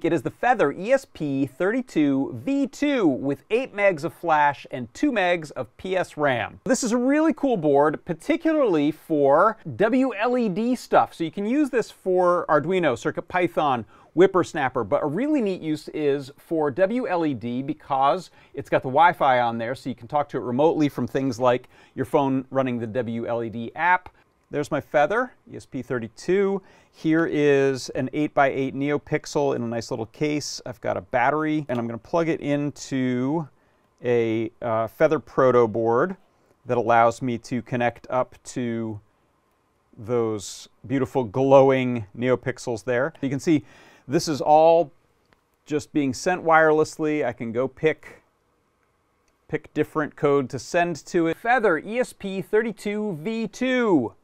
It is the Feather ESP32 V2 with 8 megs of flash and 2 megs of PS RAM. This is a really cool board, particularly for WLED stuff. So you can use this for Arduino, CircuitPython, Whippersnapper, but a really neat use is for WLED because it's got the Wi-Fi on there, so you can talk to it remotely from things like your phone running the WLED app. There's my Feather ESP32. Here is an 8x8 NeoPixel in a nice little case. I've got a battery, and I'm going to plug it into a Feather proto board that allows me to connect up to those beautiful glowing NeoPixels there. You can see this is all just being sent wirelessly. I can go pick different code to send to it. Feather ESP32 V2.